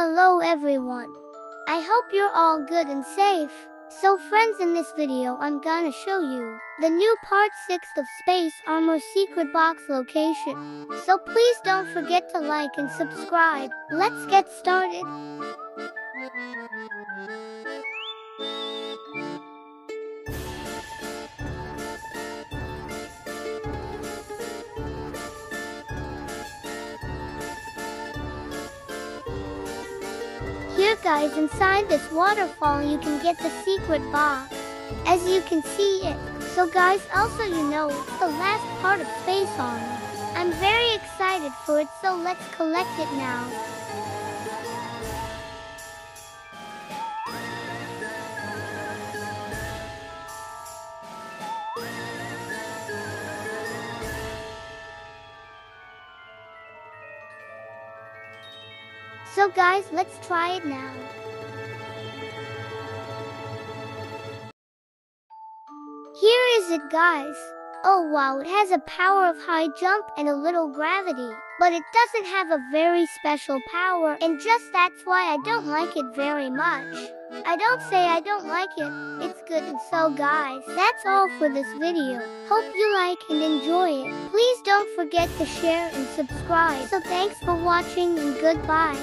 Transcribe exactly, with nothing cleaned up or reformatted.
Hello everyone. I hope you're all good and safe. So friends, in this video I'm gonna show you the new part six of Space Armor secret box location. So please don't forget to like and subscribe. Let's get started. Here guys, inside this waterfall you can get the secret box, as you can see it. So guys, also you know it's the last part of Space Armor. I'm very excited for it, so let's collect it now. So guys, let's try it now. Here is it guys. Oh wow, it has a power of high jump and a little gravity, but it doesn't have a very special power, and just that's why I don't like it very much. I don't say I don't like it, it's good. And so guys, that's all for this video. Hope you like and enjoy it. Please don't forget to share and subscribe. So thanks for watching and goodbye.